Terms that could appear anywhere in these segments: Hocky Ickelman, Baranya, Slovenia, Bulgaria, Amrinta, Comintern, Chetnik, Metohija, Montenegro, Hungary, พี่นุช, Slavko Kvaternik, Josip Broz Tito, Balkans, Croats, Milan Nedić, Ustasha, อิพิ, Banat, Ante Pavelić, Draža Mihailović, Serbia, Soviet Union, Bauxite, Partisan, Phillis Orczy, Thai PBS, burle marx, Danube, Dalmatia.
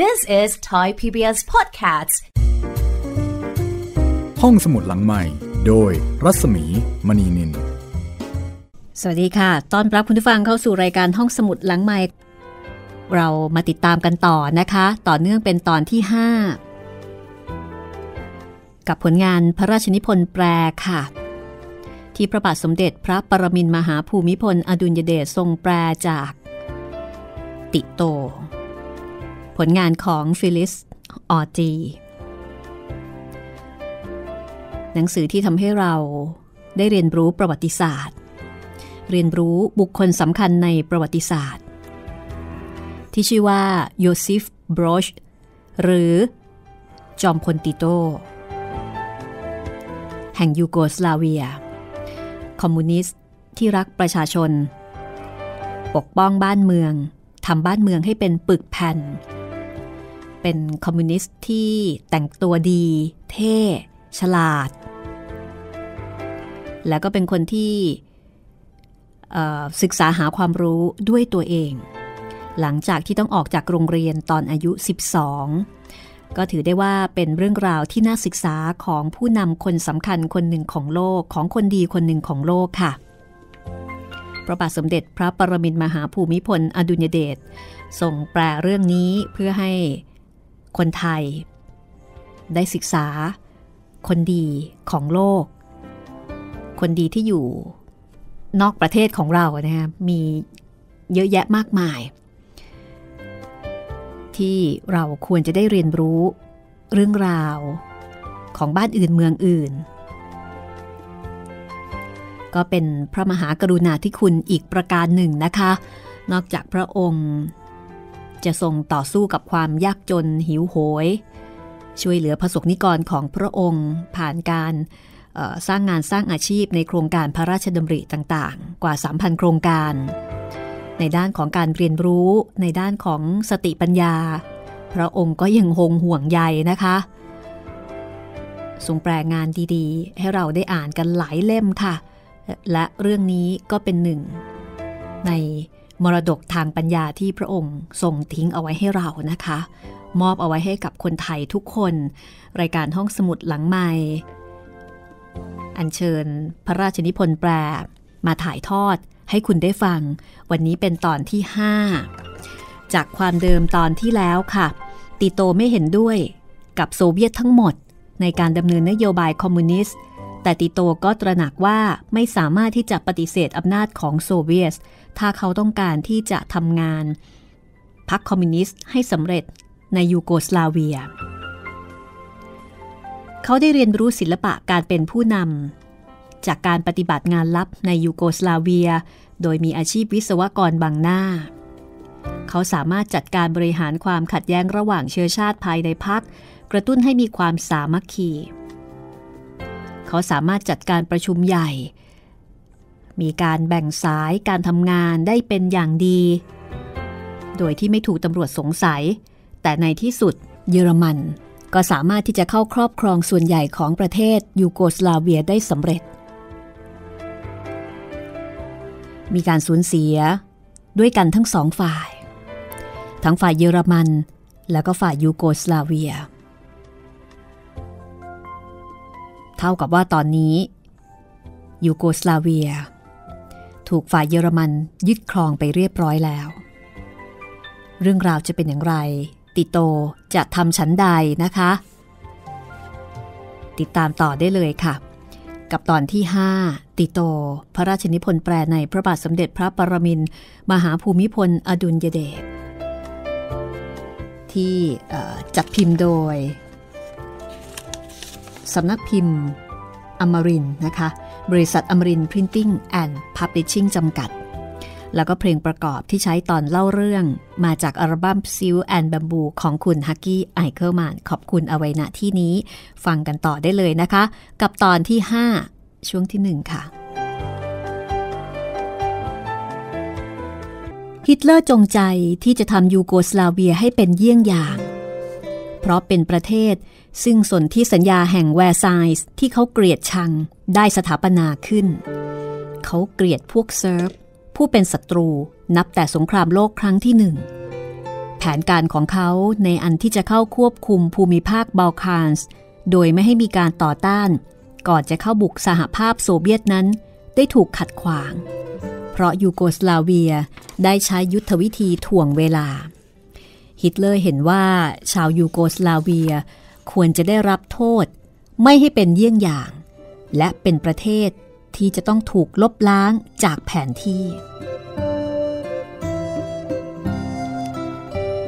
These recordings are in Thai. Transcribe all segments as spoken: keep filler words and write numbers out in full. This is Thai พี บี เอส Podcast ห้องสมุดหลังใหม่โดยรัศมีมณีนินสวัสดีค่ะต้อนรับคุณผู้ฟังเข้าสู่รายการห้องสมุดหลังใหม่เรามาติดตามกันต่อนะคะต่อเนื่องเป็นตอนที่ห้ากับผลงานพระราชนิพนธ์แปลค่ะที่พระบาทสมเด็จพระปรมินทรมหาภูมิพลอดุลยเดชทรงแปลจากติโตผลงานของฟิลิส ออร์จีหนังสือที่ทำให้เราได้เรียนรู้ประวัติศาสตร์เรียนรู้บุคคลสำคัญในประวัติศาสตร์ที่ชื่อว่าโยซิฟ บรอชหรือจอมพลติโตแห่งยูโกสลาเวียคอมมิวนิสต์ที่รักประชาชนปกป้องบ้านเมืองทำบ้านเมืองให้เป็นปึกแผ่นเป็นคอมมิวนิสต์ที่แต่งตัวดีเท่ฉลาดแล้วก็เป็นคนที่ศึกษาหาความรู้ด้วยตัวเองหลังจากที่ต้องออกจากโรงเรียนตอนอายุสิบสองก็ถือได้ว่าเป็นเรื่องราวที่น่าศึกษาของผู้นำคนสำคัญคนหนึ่งของโลกของคนดีคนหนึ่งของโลกค่ะพระบาทสมเด็จพระปรมินทรมหาภูมิพลอดุลยเดชทรงแปลเรื่องนี้เพื่อให้คนไทยได้ศึกษาคนดีของโลกคนดีที่อยู่นอกประเทศของเรานะคะมีเยอะแยะมากมายที่เราควรจะได้เรียนรู้เรื่องราวของบ้านอื่นเมืองอื่นก็เป็นพระมหากรุณาธิคุณอีกประการหนึ่งนะคะนอกจากพระองค์จะทรงต่อสู้กับความยากจนหิวโหยช่วยเหลือประสบนิกรของพระองค์ผ่านการสร้างงานสร้างอาชีพในโครงการพระราชดำริต่างๆกว่า สามพัน โครงการในด้านของการเรียนรู้ในด้านของสติปัญญาพระองค์ก็ยังคงห่วงใยนะคะทรงแปลงานดีๆให้เราได้อ่านกันหลายเล่มค่ะและเรื่องนี้ก็เป็นหนึ่งในมรดกทางปัญญาที่พระองค์ทรงทิ้งเอาไว้ให้เรานะคะมอบเอาไว้ให้กับคนไทยทุกคนรายการห้องสมุดหลังใหม่อัญเชิญพระราชนิพนธ์แปลมาถ่ายทอดให้คุณได้ฟังวันนี้เป็นตอนที่ห้าจากความเดิมตอนที่แล้วค่ะติโตไม่เห็นด้วยกับโซเวียตทั้งหมดในการดำเนินนโยบายคอมมิวนิสต์แต่ติโตก็ตระหนักว่าไม่สามารถที่จะปฏิเสธอำนาจของโซเวียตถ้าเขาต้องการที่จะทำงานพรรคคอมมิวนิสต์ให้สำเร็จในยูโกสลาเวียเขาได้เรียนรู้ศิลปะการเป็นผู้นำจากการปฏิบัติงานลับในยูโกสลาเวียโดยมีอาชีพวิศวกรบางหน้าเขาสามารถจัดการบริหารความขัดแย้งระหว่างเชื้อชาติภายในพรรคกระตุ้นให้มีความสามัคคีเขาสามารถจัดการประชุมใหญ่มีการแบ่งสายการทำงานได้เป็นอย่างดีโดยที่ไม่ถูกตำรวจสงสัยแต่ในที่สุดเยอรมันก็สามารถที่จะเข้าครอบครองส่วนใหญ่ของประเทศยูโกสลาเวียได้สำเร็จมีการสูญเสียด้วยกันทั้งสองฝ่ายทั้งฝ่ายเยอรมันและก็ฝ่ายยูโกสลาเวียเท่ากับว่าตอนนี้ยูโกสลาเวียถูกฝ่ายเยอรมันยึดครองไปเรียบร้อยแล้วเรื่องราวจะเป็นอย่างไรติโตจะทำชั้นใดนะคะติดตามต่อได้เลยค่ะกับตอนที่ห้าติโตพระราชนิพนธ์แปลในพระบาทสมเด็จพระปรมินทรมหาภูมิพลอดุลยเดชที่จัดพิมพ์โดยสำนักพิมพ์อมรินทร์นะคะบริษัทอมรินทร์ Printing and Publishing จำกัดแล้วก็เพลงประกอบที่ใช้ตอนเล่าเรื่องมาจากอัลบั้ม Silk and Bamboo ของคุณฮักกี้ไอเคิลแมนขอบคุณเอาไว้ณที่นี้ฟังกันต่อได้เลยนะคะกับตอนที่ห้าช่วงที่หนึ่งค่ะฮิตเลอร์จงใจที่จะทำยูโกสลาเวียให้เป็นเยี่ยงอย่างเพราะเป็นประเทศซึ่งสนธิสัญญาแห่งแวร์ซายส์ที่เขาเกลียดชังได้สถาปนาขึ้นเขาเกลียดพวกเซิร์ฟผู้เป็นศัตรูนับแต่สงครามโลกครั้งที่หนึ่งแผ แผนการของเขาในอันที่จะเข้าควบคุมภูมิภาคบัลkanส์โดยไม่ให้มีการต่อต้านก่อนจะเข้าบุกสหภาพโซเวียตนั้นได้ถูกขัดขวางเพราะยูโกสลาเวียได้ใช้ยุทธวิธีถ่วงเวลาฮิตเลอร์เห็นว่าชาวยูโกสลาเวียควรจะได้รับโทษไม่ให้เป็นเยี่ยงอย่างและเป็นประเทศที่จะต้องถูกลบล้างจากแผนที่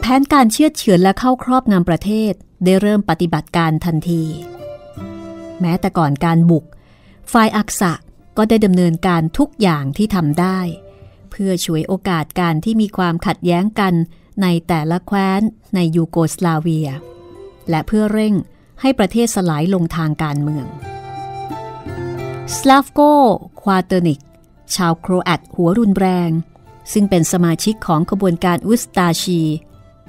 แผนการเชือดเฉือนและเข้าครอบงำประเทศได้เริ่มปฏิบัติการทันทีแม้แต่ก่อนการบุกฝ่ายอักษะก็ได้ดำเนินการทุกอย่างที่ทำได้เพื่อฉวยโอกาสการที่มีความขัดแย้งกันในแต่ละแคว้นในยูโกสลาเวียและเพื่อเร่งให้ประเทศสลายลงทางการเมืองสลาฟโก ควาเตอร์นิกชาวโครแอตหัวรุนแรงซึ่งเป็นสมาชิกของขบวนการอุสตาชี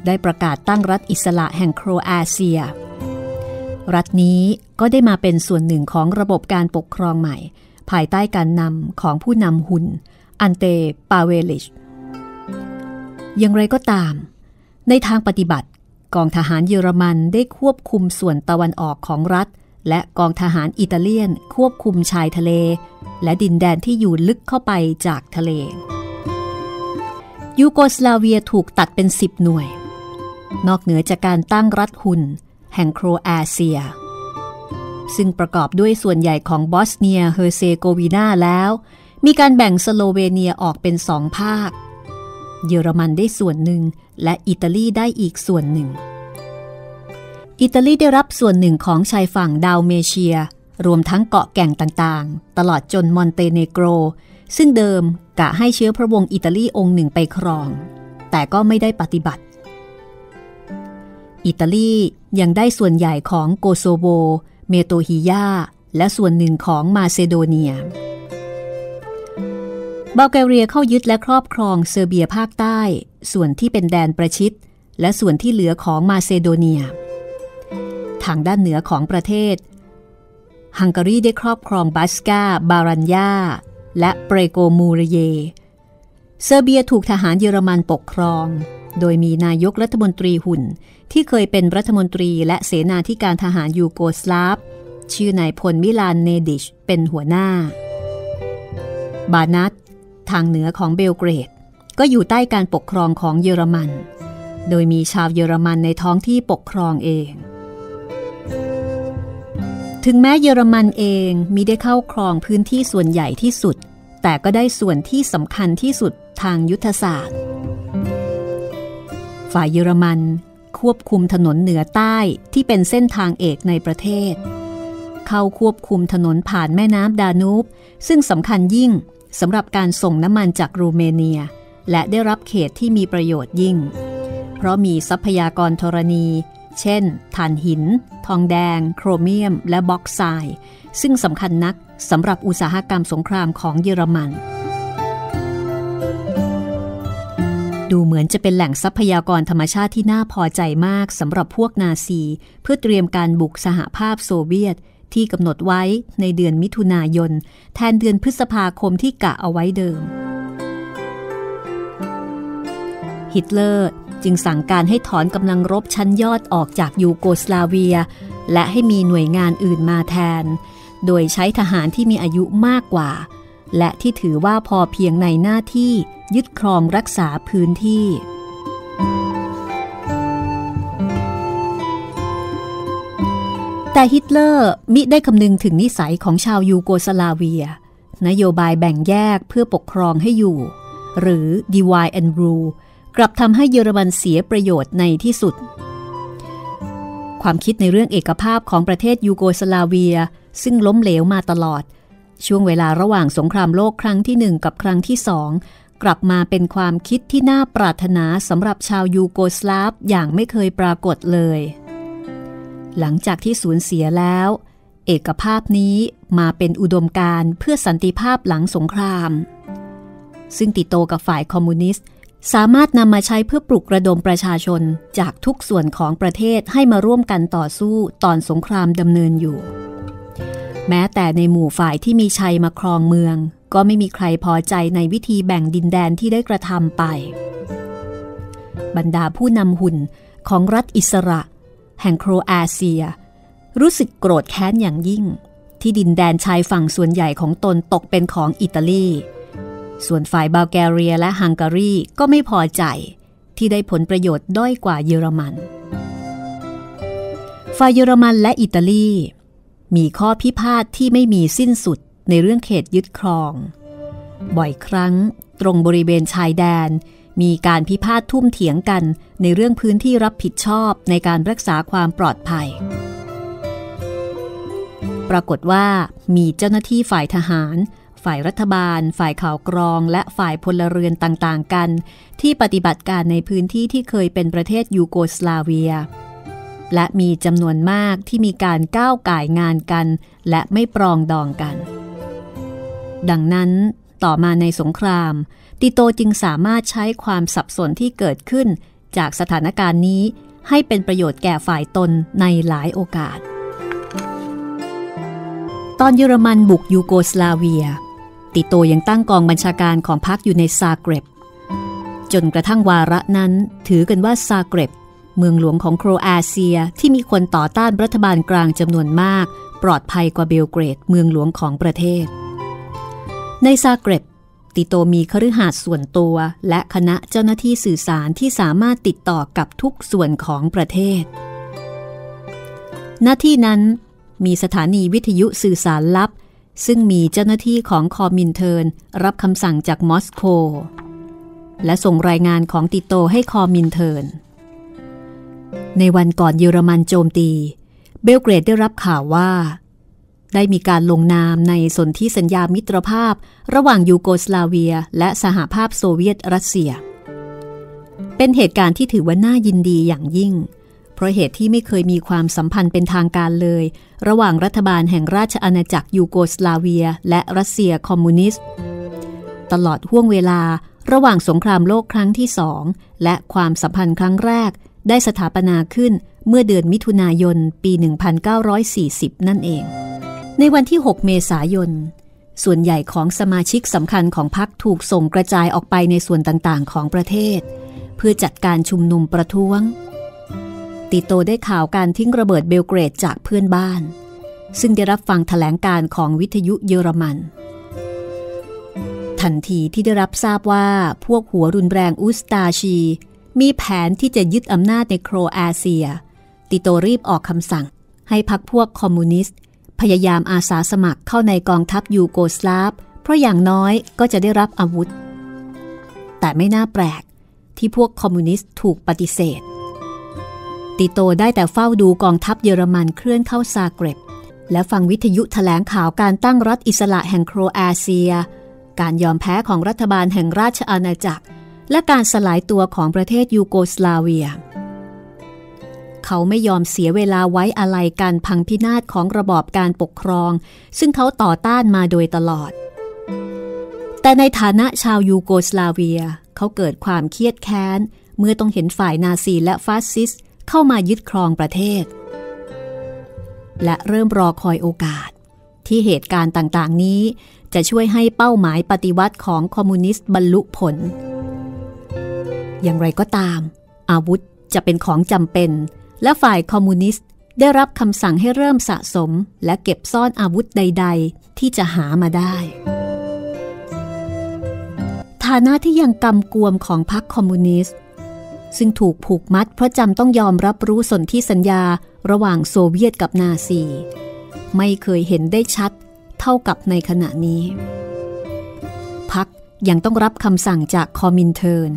ได้ประกาศตั้งรัฐอิสระแห่งโครเอเชียรัฐนี้ก็ได้มาเป็นส่วนหนึ่งของระบบการปกครองใหม่ภายใต้การนำของผู้นำหุนอันเตปาเวลิชอย่างไรก็ตามในทางปฏิบัติกองทหารเยอรมันได้ควบคุมส่วนตะวันออกของรัฐและกองทหารอิตาเลียนควบคุมชายทะเลและดินแดนที่อยู่ลึกเข้าไปจากทะเลยูโกสลาเวียถูกตัดเป็นสิบหน่วยนอกเหนือจากการตั้งรัฐหุนแห่งโครเอเชียซึ่งประกอบด้วยส่วนใหญ่ของบอสเนียเฮอร์เซโกวีนาแล้วมีการแบ่งสโลเวเนียออกเป็นสองภาคเยอรมันได้ส่วนหนึ่งและอิตาลีได้อีกส่วนหนึ่งอิตาลีได้รับส่วนหนึ่งของชายฝั่งดาวเมเชียรวมทั้งเกาะแก่งต่างๆตลอดจนมอนเตเนโกรซึ่งเดิมกะให้เชื้อพระวงศ์อิตาลีองค์หนึ่งไปครองแต่ก็ไม่ได้ปฏิบัติอิตาลียังได้ส่วนใหญ่ของโกโซโวเมโตฮิยาและส่วนหนึ่งของมาซิโดเนียบัลแกเรียเข้ายึดและครอบครองเซอร์เบียภาคใต้ส่วนที่เป็นแดนประชิดและส่วนที่เหลือของมาซิโดเนียทางด้านเหนือของประเทศฮังการีได้ครอบครองบัสกาบารัญญาและเปรโกมูเรเยเซอร์เบียถูกทหารเยอรมันปกครองโดยมีนายกรัฐมนตรีหุ่นที่เคยเป็นรัฐมนตรีและเสนาธิการทหารยูโกสลาฟชื่อนายพลมิลานเนดิชเป็นหัวหน้าบานัตทางเหนือของเบลเกรดก็อยู่ใต้การปกครองของเยอรมันโดยมีชาวเยอรมันในท้องที่ปกครองเองถึงแม้เยอรมันเองมิได้เข้าครองพื้นที่ส่วนใหญ่ที่สุดแต่ก็ได้ส่วนที่สำคัญที่สุดทางยุทธศาสตร์ฝ่ายเยอรมันควบคุมถนนเหนือใต้ที่เป็นเส้นทางเอกในประเทศเข้าควบคุมถนนผ่านแม่น้ำดานูบซึ่งสำคัญยิ่งสำหรับการส่งน้ำมันจากรูเมเนียและได้รับเขตที่มีประโยชน์ยิ่งเพราะมีทรัพยากรธรณีเช่นถ่านหินทองแดงโครเมียมและบ็อกไซด์ซึ่งสำคัญนักสำหรับอุตสาหกรรมสงครามของเยอรมันดูเหมือนจะเป็นแหล่งทรัพยากรธรรมชาติที่น่าพอใจมากสำหรับพวกนาซีเพื่อเตรียมการบุกสหภาพโซเวียตที่กำหนดไว้ในเดือนมิถุนายนแทนเดือนพฤษภาคมที่กะเอาไว้เดิมฮิตเลอร์จึงสั่งการให้ถอนกำลังรบชั้นยอดออกจากยูโกสลาเวียและให้มีหน่วยงานอื่นมาแทนโดยใช้ทหารที่มีอายุมากกว่าและที่ถือว่าพอเพียงในหน้าที่ยึดครองรักษาพื้นที่แต่ฮิตเลอร์มิได้คำนึงถึงนิสัยของชาวยูโกสลาเวียนโยบายแบ่งแยกเพื่อปกครองให้อยู่หรือ divide and rule กลับทำให้เยอรมันเสียประโยชน์ในที่สุดความคิดในเรื่องเอกภาพของประเทศยูโกสลาเวียซึ่งล้มเหลวมาตลอดช่วงเวลาระหว่างสงครามโลกครั้งที่หนึ่งกับครั้งที่สองกลับมาเป็นความคิดที่น่าปรารถนาสำหรับชาวยูโกสลาฟอย่างไม่เคยปรากฏเลยหลังจากที่สูญเสียแล้วเอกภาพนี้มาเป็นอุดมการณ์เพื่อสันติภาพหลังสงครามซึ่งติโตกับฝ่ายคอมมิวนิสต์สามารถนำมาใช้เพื่อปลุกระดมประชาชนจากทุกส่วนของประเทศให้มาร่วมกันต่อสู้ตอนสงครามดำเนินอยู่แม้แต่ในหมู่ฝ่ายที่มีชัยมาครองเมืองก็ไม่มีใครพอใจในวิธีแบ่งดินแดนที่ได้กระทำไป บรรดาผู้นำหุ่นของรัฐอิสระแห่งโครอาเซียรู้สึกโกรธแค้นอย่างยิ่งที่ดินแดนชายฝั่งส่วนใหญ่ของตนตกเป็นของอิตาลีส่วนฝ่ายบัลแกเรียและฮังการีก็ไม่พอใจที่ได้ผลประโยชน์ด้อยกว่าเยอรมันฝ่ายเยอรมันและอิตาลีมีข้อพิพาทที่ไม่มีสิ้นสุดในเรื่องเขตยึดครองบ่อยครั้งตรงบริเวณชายแดนมีการพิพาททุ่มเถียงกันในเรื่องพื้นที่รับผิดชอบในการรักษาความปลอดภัยปรากฏว่ามีเจ้าหน้าที่ฝ่ายทหารฝ่ายรัฐบาลฝ่ายข่าวกรองและฝ่ายพลเรือนต่างๆกันที่ปฏิบัติการในพื้นที่ที่เคยเป็นประเทศยูโกสลาเวียและมีจำนวนมากที่มีการก้าวก่ายงานกันและไม่ปรองดองกันดังนั้นต่อมาในสงครามติโตจึงสามารถใช้ความสับสนที่เกิดขึ้นจากสถานการณ์นี้ให้เป็นประโยชน์แก่ฝ่ายตนในหลายโอกาสตอนเยอรมันบุกยูโกสลาเวียติโตยังตั้งกองบัญชาการของพรรคอยู่ในซาเกร็บจนกระทั่งวาระนั้นถือกันว่าซาเกร็บเมืองหลวงของโครอาเซียที่มีคนต่อต้านรัฐบาลกลางจำนวนมากปลอดภัยกว่าเบลเกรดเมืองหลวงของประเทศในซาเกร็บติโตมีคฤหาสน์ส่วนตัวและคณะเจ้าหน้าที่สื่อสารที่สามารถติดต่อกับทุกส่วนของประเทศหน้าที่นั้นมีสถานีวิทยุสื่อสารลับซึ่งมีเจ้าหน้าที่ของคอมินเทอร์นรับคำสั่งจากมอสโกและส่งรายงานของติโตให้คอมินเทอร์นในวันก่อนเยอรมันโจมตีเบลเกรดได้รับข่าวว่าได้มีการลงนามในสนธิสัญญามิตรภาพระหว่างยูโกสลาเวียและสหภาพโซเวียตรัสเซียเป็นเหตุการณ์ที่ถือว่าน่ายินดีอย่างยิ่งเพราะเหตุที่ไม่เคยมีความสัมพันธ์เป็นทางการเลยระหว่างรัฐบาลแห่งราชอาณาจักรยูโกสลาเวียและรัสเซียคอมมิวนิสต์ตลอดห้วงเวลาระหว่างสงครามโลกครั้งที่สองและความสัมพันธ์ครั้งแรกได้สถาปนาขึ้นเมื่อเดือนมิถุนายนปีหนึ่งพันเก้าร้อยสี่สิบนั่นเองในวันที่หกเมษายนส่วนใหญ่ของสมาชิกสำคัญของพรรคถูกส่งกระจายออกไปในส่วนต่างๆของประเทศเพื่อจัดการชุมนุมประท้วงติโตได้ข่าวการทิ้งระเบิดเบลเกรดจากเพื่อนบ้านซึ่งได้รับฟังแถลงการของวิทยุเยอรมันทันทีที่ได้รับทราบว่าพวกหัวรุนแรงอุสตาชีมีแผนที่จะยึดอำนาจในโครอาเซียติโตรีบออกคำสั่งให้พรรคพวกคอมมิวนิสต์พยายามอาสาสมัครเข้าในกองทัพยูโกสลาฟเพราะอย่างน้อยก็จะได้รับอาวุธแต่ไม่น่าแปลกที่พวกคอมมิวนิสต์ถูกปฏิเสธติโตได้แต่เฝ้าดูกองทัพเยอรมันเคลื่อนเข้าซาเกร็บและฟังวิทยุแถลงข่าวการตั้งรัฐอิสระแห่งโครอาเซียการยอมแพ้ของรัฐบาลแห่งราชอาณาจักรและการสลายตัวของประเทศยูโกสลาเวียเขาไม่ยอมเสียเวลาไว้อาลัยการพังพินาศของระบอบการปกครองซึ่งเขาต่อต้านมาโดยตลอดแต่ในฐานะชาวยูโกสลาเวียเขาเกิดความเครียดแค้นเมื่อต้องเห็นฝ่ายนาซีและฟาสซิสต์เข้ามายึดครองประเทศและเริ่มรอคอยโอกาสที่เหตุการณ์ต่างๆนี้จะช่วยให้เป้าหมายปฏิวัติของคอมมิวนิสต์บรรลุผลอย่างไรก็ตามอาวุธจะเป็นของจำเป็นและฝ่ายคอมมิวนิสต์ได้รับคำสั่งให้เริ่มสะสมและเก็บซ่อนอาวุธใดๆที่จะหามาได้ฐานะที่ยังกำกวมของพรรคคอมมิวนิสต์ซึ่งถูกผูกมัดเพราะจำต้องยอมรับรู้สนธิสัญญาระหว่างโซเวียตกับนาซีไม่เคยเห็นได้ชัดเท่ากับในขณะนี้พรรคยังต้องรับคำสั่งจากคอมมินเทอร์น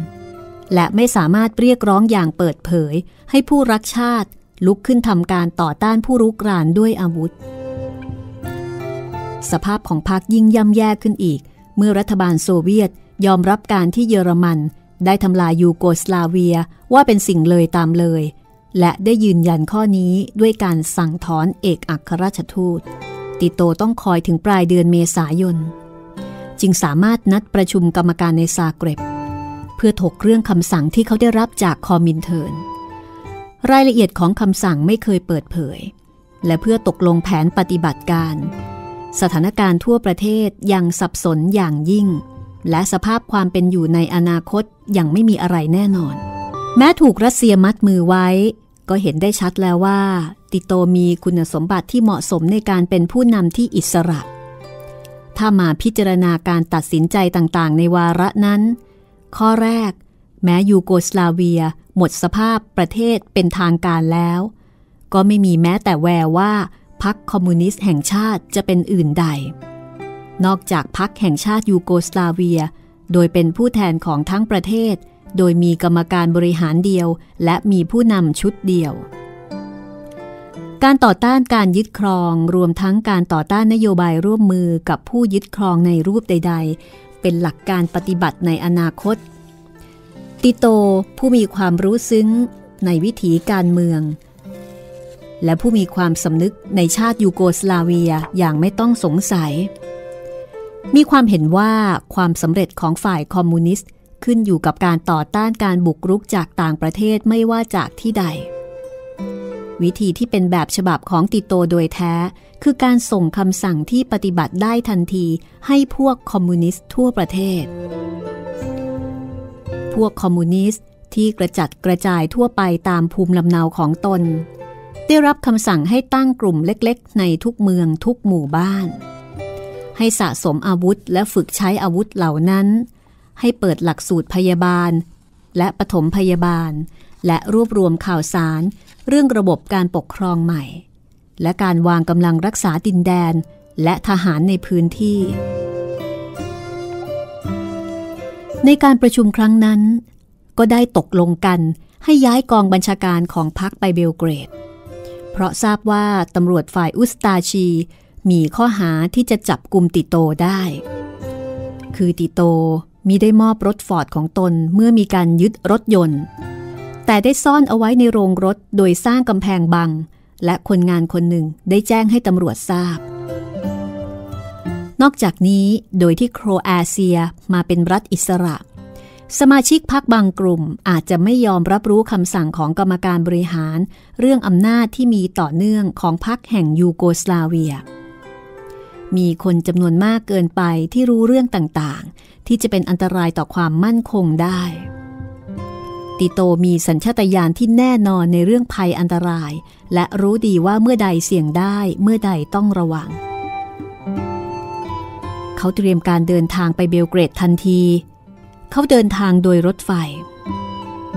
และไม่สามารถเรียกร้องอย่างเปิดเผยให้ผู้รักชาติลุกขึ้นทำการต่อต้านผู้รุกรานด้วยอาวุธสภาพของพรรคยิ่งย่ำแย่ขึ้นอีกเมื่อรัฐบาลโซเวียตยอมรับการที่เยอรมันได้ทำลายยูโกสลาเวียว่าเป็นสิ่งเลยตามเลยและได้ยืนยันข้อนี้ด้วยการสั่งถอนเอกอัครราชทูตติโตต้องคอยถึงปลายเดือนเมษายนจึงสามารถนัดประชุมกรรมการในซาเกร็บเพื่อถกเรื่องคำสั่งที่เขาได้รับจากคอมมินเทอร์นรายละเอียดของคำสั่งไม่เคยเปิดเผยและเพื่อตกลงแผนปฏิบัติการสถานการณ์ทั่วประเทศยังสับสนอย่างยิ่งและสภาพความเป็นอยู่ในอนาคตยังไม่มีอะไรแน่นอน แม้ถูกรัสเซียมัดมือไว้ก็เห็นได้ชัดแล้วว่าติโตมีคุณสมบัติที่เหมาะสมในการเป็นผู้นำที่อิสระถ้ามาพิจารณาการตัดสินใจต่างๆในวาระนั้นข้อแรกแม้ยูโกสลาเวียหมดสภาพประเทศเป็นทางการแล้วก็ไม่มีแม้แต่แววว่าพรรคคอมมิวนิสต์แห่งชาติจะเป็นอื่นใดนอกจากพรรคแห่งชาติยูโกสลาเวียโดยเป็นผู้แทนของทั้งประเทศโดยมีกรรมการบริหารเดียวและมีผู้นำชุดเดียวการต่อต้านการยึดครองรวมทั้งการต่อต้านนโยบายร่วมมือกับผู้ยึดครองในรูปใดๆเป็นหลักการปฏิบัติในอนาคตติโตผู้มีความรู้ซึ้งในวิถีการเมืองและผู้มีความสำนึกในชาติยูโกสลาเวียอย่างไม่ต้องสงสัยมีความเห็นว่าความสำเร็จของฝ่ายคอมมิวนิสต์ขึ้นอยู่กับการต่อต้านการบุกรุกจากต่างประเทศไม่ว่าจากที่ใดวิธีที่เป็นแบบฉบับของติโตโดยแท้คือการส่งคำสั่งที่ปฏิบัติได้ทันทีให้พวกคอมมิวนิสต์ทั่วประเทศพวกคอมมิวนิสต์ที่กระจัดกระจายทั่วไปตามภูมิลำเนาของตนได้รับคำสั่งให้ตั้งกลุ่มเล็กๆในทุกเมืองทุกหมู่บ้านให้สะสมอาวุธและฝึกใช้อาวุธเหล่านั้นให้เปิดหลักสูตรพยาบาลและปฐมพยาบาลและรวบรวมข่าวสารเรื่องระบบการปกครองใหม่และการวางกำลังรักษาดินแดนและทหารในพื้นที่ในการประชุมครั้งนั้นก็ได้ตกลงกันให้ย้ายกองบัญชาการของพรรคไปเบลเกรดเพราะทราบว่าตำรวจฝ่ายอุสตาชีมีข้อหาที่จะจับกุมติโตได้คือติโตมิได้มอบรถฟอร์ดของตนเมื่อมีการยึดรถยนต์แต่ได้ซ่อนเอาไว้ในโรงรถโดยสร้างกำแพงบังและคนงานคนหนึ่งได้แจ้งให้ตำรวจทราบนอกจากนี้โดยที่โครเอเชียมาเป็นรัฐอิสระสมาชิกพรรคบางกลุ่มอาจจะไม่ยอมรับรู้คำสั่งของกรรมการบริหารเรื่องอำนาจที่มีต่อเนื่องของพรรคแห่งยูโกสลาเวียมีคนจำนวนมากเกินไปที่รู้เรื่องต่างๆที่จะเป็นอันตรายต่อความมั่นคงได้ติโตมีสัญชาตญาณที่แน่นอนในเรื่องภัยอันตรายและรู้ดีว่าเมื่อใดเสี่ยงได้เมื่อใดต้องระวังเขาเตรียมการเดินทางไปเบลเกรดทันทีเขาเดินทางโดยรถไฟ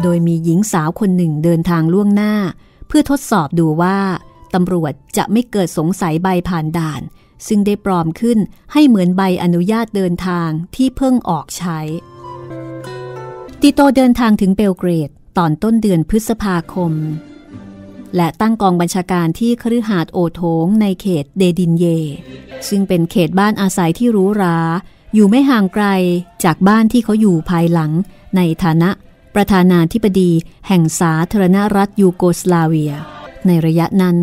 โดยมีหญิงสาวคนหนึ่งเดินทางล่วงหน้าเพื่อทดสอบดูว่าตำรวจจะไม่เกิดสงสัยใบผ่านด่านซึ่งได้ปลอมขึ้นให้เหมือนใบอนุญาตเดินทางที่เพิ่งออกใช้ติโตเดินทางถึงเบลเกรดตอนต้นเดือนพฤษภาคมและตั้งกองบัญชาการที่คฤหาสน์โอโถงในเขตเดดินเยซึ่งเป็นเขตบ้านอาศัยที่หรูหราอยู่ไม่ห่างไกลจากบ้านที่เขาอยู่ภายหลังในฐานะประธานาธิบดีแห่งสาธารณรัฐยูโกสลาเวียในระยะนั้น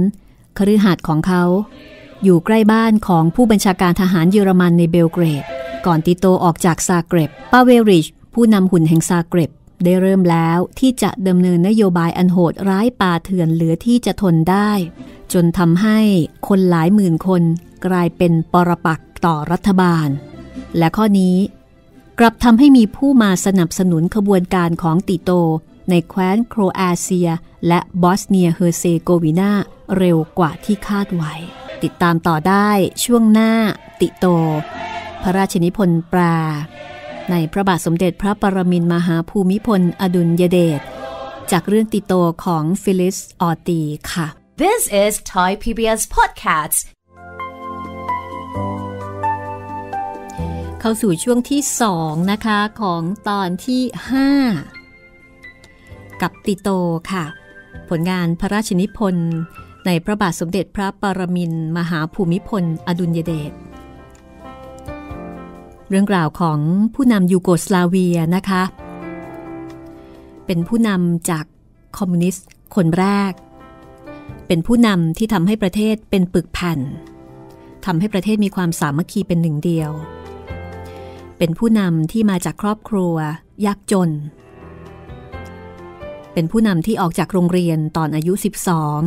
คฤหาสน์ของเขาอยู่ใกล้บ้านของผู้บัญชาการทหารเยอรมันในเบลเกรดก่อนติโตออกจากซาเกร็บปาเวริชผู้นำหุ่นแห่งซาเกร็บได้เริ่มแล้วที่จะดำเนินนโยบายอันโหดร้ายป่าเถื่อนเหลือที่จะทนได้จนทำให้คนหลายหมื่นคนกลายเป็นปรปักษ์ต่อรัฐบาลและข้อนี้กลับทำให้มีผู้มาสนับสนุนขบวนการของติโตในแคว้นโครเอเชียและบอสเนียเฮอร์เซโกวีนาเร็วกว่าที่คาดไว้ติดตามต่อได้ช่วงหน้าติโตพระราชนิพนธ์แปลในพระบาทสมเด็จพระปรมินทรมหาภูมิพลอดุลยเดชจากเรื่องติโตของฟิลิส ออร์ตีค่ะ This is Thai พี บี เอส Podcasts เข้าสู่ช่วงที่สองนะคะของตอนที่ห้ากับติโตค่ะผลงานพระราชนิพนธ์ในพระบาทสมเด็จพระปรมินทรมหาภูมิพลอดุลยเดชเรื่องราวของผู้นำยูโกสลาเวียนะคะเป็นผู้นำจากคอมมิวนิสต์คนแรกเป็นผู้นำที่ทำให้ประเทศเป็นปึกแผ่นทำให้ประเทศมีความสามัคคีเป็นหนึ่งเดียวเป็นผู้นำที่มาจากครอบครัวยากจนเป็นผู้นำที่ออกจากโรงเรียนตอนอายุสิบสอง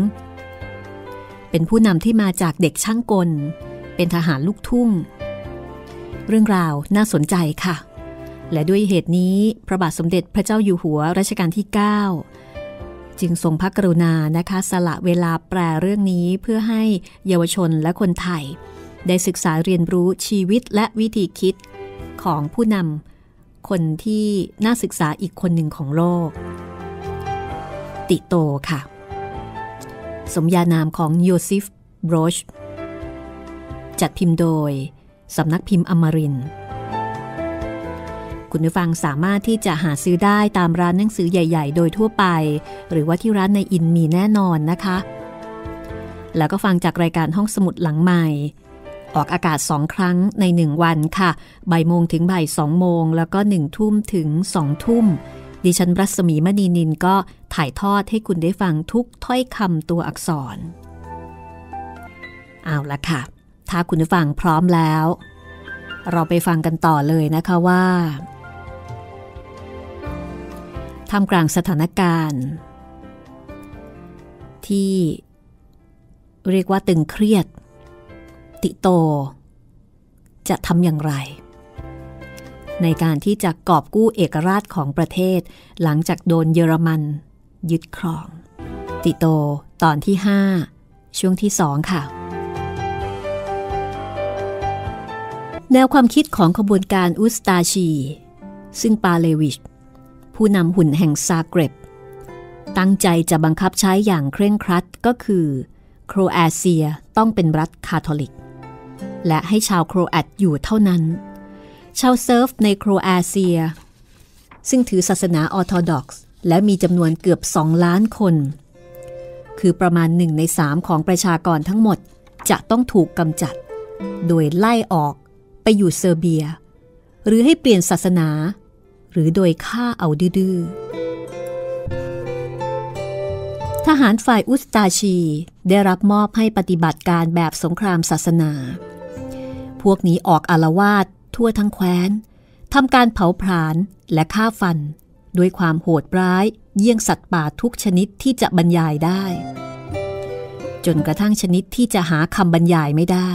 เป็นผู้นำที่มาจากเด็กช่างกลเป็นทหารลูกทุ่งเรื่องราวน่าสนใจค่ะ และด้วยเหตุนี้พระบาทสมเด็จพระเจ้าอยู่หัวรัชกาลที่เก้าจึงทรงพระกรุณานะคะสละเวลาแปลเรื่องนี้เพื่อให้เยาวชนและคนไทยได้ศึกษาเรียนรู้ชีวิตและวิธีคิดของผู้นำคนที่น่าศึกษาอีกคนหนึ่งของโลกติโตค่ะสมญานามของโยซิฟโรชจัดพิมพ์โดยสำนักพิมพ์อมรินทร์คุณผู้ฟังสามารถที่จะหาซื้อได้ตามร้านหนังสือใหญ่ๆโดยทั่วไปหรือว่าที่ร้านในอินมีแน่นอนนะคะแล้วก็ฟังจากรายการห้องสมุดหลังใหม่ออกอากาศสองครั้งในหนึ่งวันค่ะบ่ายโมงถึงบ่ายสองโมงแล้วก็หนึ่งทุ่มถึงสองทุ่มดิฉันรัศมีมณีนินก็ถ่ายทอดให้คุณได้ฟังทุกถ้อยคำตัวอักษรเอาละค่ะถ้าคุณผู้ฟังพร้อมแล้วเราไปฟังกันต่อเลยนะคะว่าท่ามกลางสถานการณ์ที่เรียกว่าตึงเครียดติโตจะทำอย่างไรในการที่จะกอบกู้เอกราชของประเทศหลังจากโดนเยอรมันยึดครองติโตตอนที่ห้าช่วงที่สองค่ะแนวความคิดของขบวนการอุสตาชีซึ่งปาเลวิชผู้นำหุ่นแห่งซาเกร็บตั้งใจจะบังคับใช้อย่างเคร่งครัดก็คือโครเอเชียต้องเป็นรัฐคาทอลิกและให้ชาวโครแอตอยู่เท่านั้นชาวเซิร์ฟในโครเอเชียซึ่งถือศาสนาออร์โธดอกซ์และมีจำนวนเกือบสองล้านคนคือประมาณหนึ่งในสามของประชากรทั้งหมดจะต้องถูกกำจัดโดยไล่ออกไปอยู่เซอร์เบียหรือให้เปลี่ยนศาสนาหรือโดยฆ่าเอาดื้อทหารฝ่ายอุสตาชีได้รับมอบให้ปฏิบัติการแบบสงครามศาสนาพวกนี้ออกอาละวาดทั่วทั้งแคว้นทำการเผาผลาญและฆ่าฟันด้วยความโหดร้ายเยี่ยงสัตว์ป่าทุกชนิดที่จะบรรยายได้จนกระทั่งชนิดที่จะหาคำบรรยายไม่ได้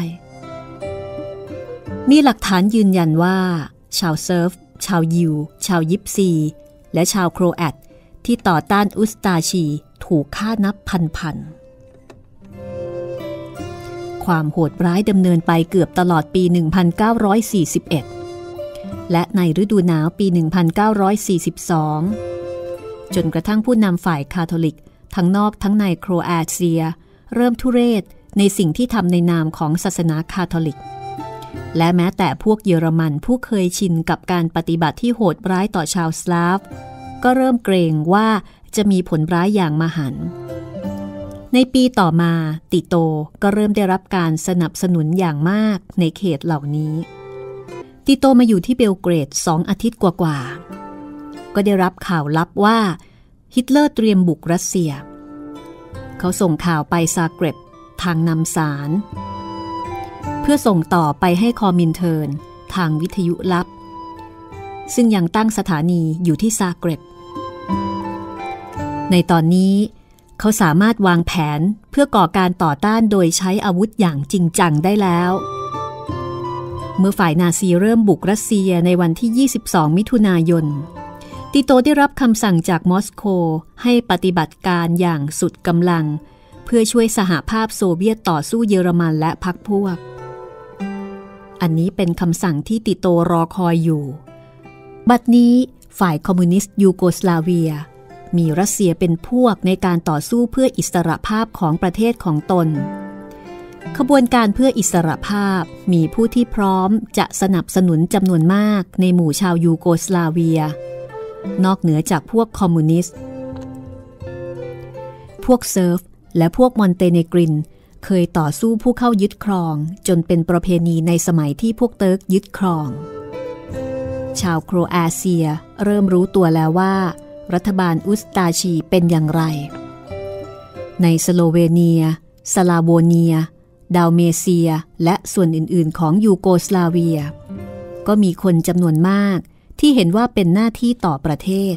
มีหลักฐานยืนยันว่าชาวเซิร์ฟชาวยิวชาวยิปซีและชาวโครแอตที่ต่อต้านอุสตาชีถูกฆ่านับพันๆความโหดร้ายดำเนินไปเกือบตลอดปีหนึ่งพันเก้าร้อยสี่สิบเอ็ดและในฤดูหนาวปีหนึ่งพันเก้าร้อยสี่สิบสองจนกระทั่งผู้นำฝ่ายคาทอลิกทั้งนอกทั้งในโครเอเชียเริ่มทุเรศในสิ่งที่ทำในนามของศาสนาคาทอลิกและแม้แต่พวกเยอรมันผู้เคยชินกับการปฏิบัติที่โหดร้ายต่อชาวสลาฟก็เริ่มเกรงว่าจะมีผลร้ายอย่างมหันต์ในปีต่อมาติโตก็เริ่มได้รับการสนับสนุนอย่างมากในเขตเหล่านี้ติโตมาอยู่ที่เบลเกรดสองอาทิตย์กว่าๆก็ได้รับข่าวลับว่าฮิตเลอร์เตรียมบุกรัสเซียเขาส่งข่าวไปซาเกร็บทางนำสารเพื่อส่งต่อไปให้คอมินเทิร์นทางวิทยุลับซึ่งยังตั้งสถานีอยู่ที่ซาเกร็บในตอนนี้เขาสามารถวางแผนเพื่อก่อการต่อต้านโดยใช้อาวุธอย่างจริงจังได้แล้วเมื่อฝ่ายนาซีเริ่มบุกรัสเซียในวันที่ยี่สิบสองมิถุนายนติโตได้รับคำสั่งจากมอสโกให้ปฏิบัติการอย่างสุดกำลังเพื่อช่วยสหภาพโซเวียตต่อสู้เยอรมันและพรรคพวกอันนี้เป็นคำสั่งที่ติโตรอคอยอยู่บัดนี้ฝ่ายคอมมิวนิสต์ยูโกสลาเวียมีรัสเซียเป็นพวกในการต่อสู้เพื่ออิสรภาพของประเทศของตนขบวนการเพื่ออิสรภาพมีผู้ที่พร้อมจะสนับสนุนจำนวนมากในหมู่ชาวยูโกสลาเวียนอกเหนือจากพวกคอมมิวนิสต์พวกเซิร์ฟและพวกมอนเตเนกรินเคยต่อสู้ผู้เข้ายึดครองจนเป็นประเพณีในสมัยที่พวกเติร์กยึดครองชาวโครเอเชียเริ่มรู้ตัวแล้วว่ารัฐบาลอุสตาชีเป็นอย่างไรในสโลเวเนียสลาโวเนียดาวเมเซียและส่วนอื่นๆของยูโกสลาเวียก็มีคนจำนวนมากที่เห็นว่าเป็นหน้าที่ต่อประเทศ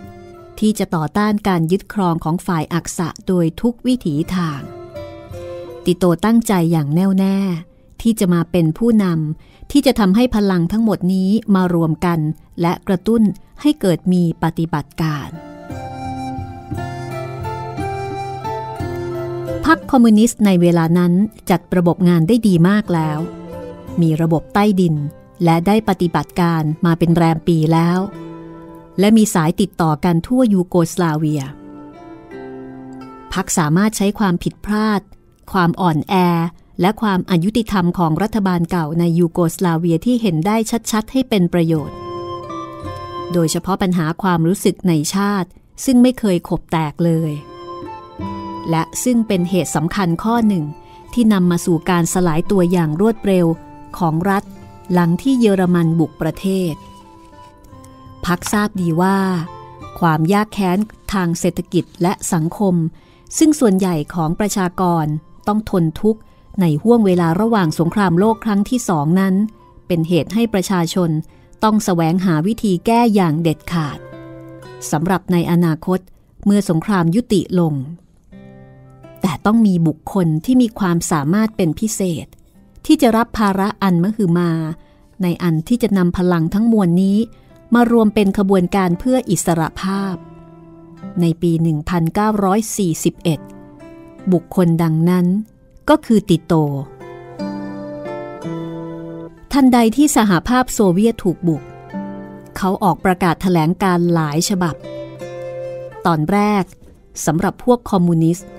ที่จะต่อต้านการยึดครองของฝ่ายอักษะโดยทุกวิถีทางติโตตั้งใจอย่างแน่วแน่ที่จะมาเป็นผู้นำที่จะทำให้พลังทั้งหมดนี้มารวมกัน และกระตุ้นให้เกิดมีปฏิบัติการพรรคคอมมิวนิสต์ในเวลานั้นจัดระบบงานได้ดีมากแล้วมีระบบใต้ดินและได้ปฏิบัติการมาเป็นแรมปีแล้วและมีสายติดต่อกันทั่วยูโกสลาเวียพรรคสามารถใช้ความผิดพลาดความอ่อนแอและความอยุติธรรมของรัฐบาลเก่าในยูโกสลาเวียที่เห็นได้ชัดๆให้เป็นประโยชน์โดยเฉพาะปัญหาความรู้สึกในชาติซึ่งไม่เคยขบแตกเลยและซึ่งเป็นเหตุสำคัญข้อหนึ่งที่นำมาสู่การสลายตัวอย่างรวดเร็วของรัฐหลังที่เยอรมันบุกประเทศพรรคทราบดีว่าความยากแค้นทางเศรษฐกิจและสังคมซึ่งส่วนใหญ่ของประชากรต้องทนทุกข์ในห้วงเวลาระหว่างสงครามโลกครั้งที่สองนั้นเป็นเหตุให้ประชาชนต้องแสวงหาวิธีแก้อย่างเด็ดขาดสำหรับในอนาคตเมื่อสงครามยุติลงแต่ต้องมีบุคคลที่มีความสามารถเป็นพิเศษที่จะรับภาระอันมหึมาในอันที่จะนำพลังทั้งมวลนี้มารวมเป็นขบวนการเพื่ออิสรภาพในปี หนึ่งพันเก้าร้อยสี่สิบเอ็ด บุคคลดังนั้นก็คือติโตทันใดที่สหภาพโซเวียตถูกบุกเขาออกประกาศแถลงการหลายฉบับตอนแรกสำหรับพวกคอมมิวนิสต์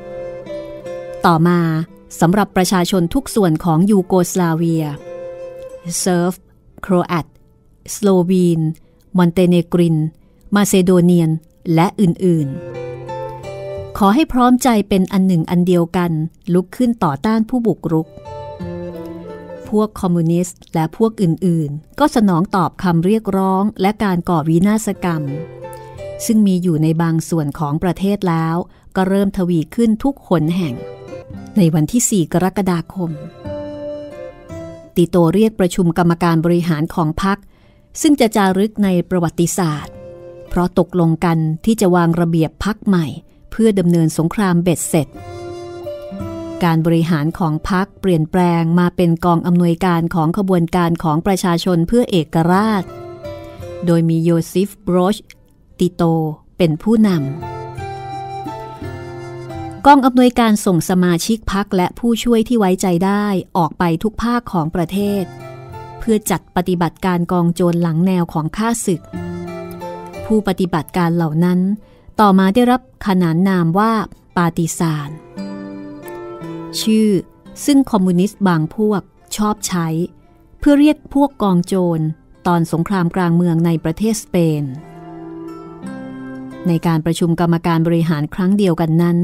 ต่อมาสำหรับประชาชนทุกส่วนของยูโกสลาเวียเซิร์ฟโครแอตสโลวีนมอนเตเนกรินมาซิโดเนียนและอื่นๆขอให้พร้อมใจเป็นอันหนึ่งอันเดียวกันลุกขึ้นต่อต้านผู้บุกรุกพวกคอมมิวนิสต์และพวกอื่นๆก็สนองตอบคำเรียกร้องและการก่อวินาศกรรมซึ่งมีอยู่ในบางส่วนของประเทศแล้วก็เริ่มทวีขึ้นทุกหนแห่งในวันที่สี่กรกฎาคมติโตเรียกประชุมกรรมการบริหารของพรรคซึ่งจะจารึกในประวัติศาสตร์เพราะตกลงกันที่จะวางระเบียบพรรคใหม่เพื่อดำเนินสงครามเบ็ดเสร็จการบริหารของพรรคเปลี่ยนแปลงมาเป็นกองอำนวยการของขบวนการของประชาชนเพื่อเอกราชโดยมีโยซิฟบรอชติโตเป็นผู้นำกองอำนวยการส่งสมาชิกพรรคและผู้ช่วยที่ไว้ใจได้ออกไปทุกภาคของประเทศเพื่อจัดปฏิบัติการกองโจรหลังแนวของข้าศึกผู้ปฏิบัติการเหล่านั้นต่อมาได้รับขนานนามว่าปาติซานชื่อซึ่งคอมมิวนิสต์บางพวกชอบใช้เพื่อเรียกพวกกองโจรตอนสงครามกลางเมืองในประเทศสเปนในการประชุมกรรมการบริหารครั้งเดียวกันนั้น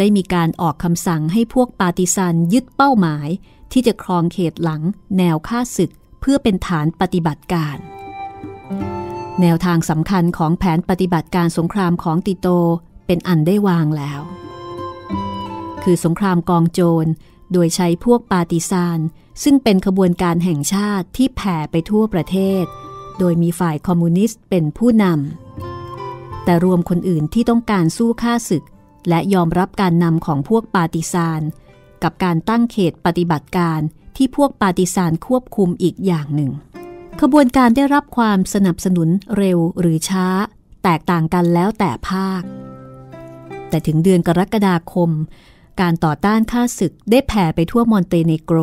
ได้มีการออกคำสั่งให้พวกปาติซานยึดเป้าหมายที่จะครองเขตหลังแนวฆ่าศึกเพื่อเป็นฐานปฏิบัติการแนวทางสำคัญของแผนปฏิบัติการสงครามของติโตเป็นอันได้วางแล้วคือสงครามกองโจรโดยใช้พวกปาติซานซึ่งเป็นขบวนการแห่งชาติที่แผ่ไปทั่วประเทศโดยมีฝ่ายคอมมิวนิสต์เป็นผู้นำแต่รวมคนอื่นที่ต้องการสู้ฆ่าศึกและยอมรับการนำของพวกปาติซานกับการตั้งเขตปฏิบัติการที่พวกปาติซานควบคุมอีกอย่างหนึ่งขบวนการได้รับความสนับสนุนเร็วหรือช้าแตกต่างกันแล้วแต่ภาคแต่ถึงเดือนกรกฎาคมการต่อต้านข้าศึกได้แผ่ไปทั่วมอนเตเนโกร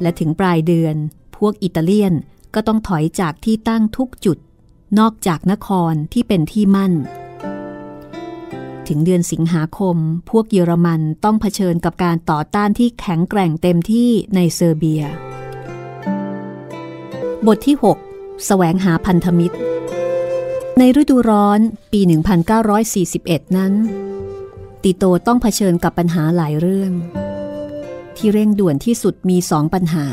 และถึงปลายเดือนพวกอิตาเลียนก็ต้องถอยจากที่ตั้งทุกจุดนอกจากนครที่เป็นที่มั่นถึงเดือนสิงหาคมพวกเยอรมันต้องเผชิญกับการต่อต้านที่แข็งแกร่งเต็มที่ในเซอร์เบียบทที่หกแสวงหาพันธมิตรในฤดูร้อนปี หนึ่งพันเก้าร้อยสี่สิบเอ็ด นั้นติโตต้องเผชิญกับปัญหาหลายเรื่องที่เร่งด่วนที่สุดมีสองปัญหา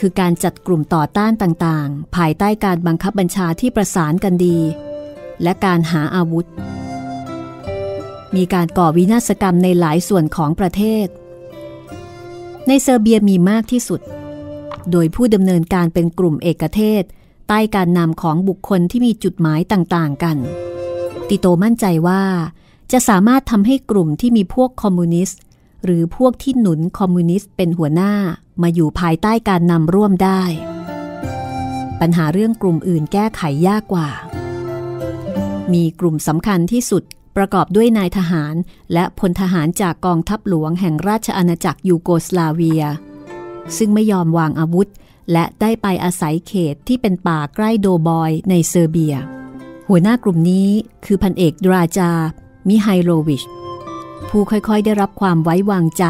คือการจัดกลุ่มต่อต้านต่างๆภายใต้การบังคับบัญชาที่ประสานกันดีและการหาอาวุธมีการก่อวินาศกรรมในหลายส่วนของประเทศในเซอร์เบียมีมากที่สุดโดยผู้ดำเนินการเป็นกลุ่มเอกเทศใต้การนำของบุคคลที่มีจุดหมายต่างๆกันติโตมั่นใจว่าจะสามารถทำให้กลุ่มที่มีพวกคอมมิวนิสต์หรือพวกที่หนุนคอมมิวนิสต์เป็นหัวหน้ามาอยู่ภายใต้การนำร่วมได้ ปัญหาเรื่องกลุ่มอื่นแก้ไขยากกว่ามีกลุ่มสำคัญที่สุดประกอบด้วยนายทหารและพลทหารจากกองทัพหลวงแห่งราชอาณาจักรยูโกสลาเวียซึ่งไม่ยอมวางอาวุธและได้ไปอาศัยเขตที่เป็นป่าใกล้โดบอยในเซอร์เบียหัวหน้ากลุ่มนี้คือพันเอกดราจามิไฮโลวิชผู้ค่อยๆได้รับความไว้วางใจ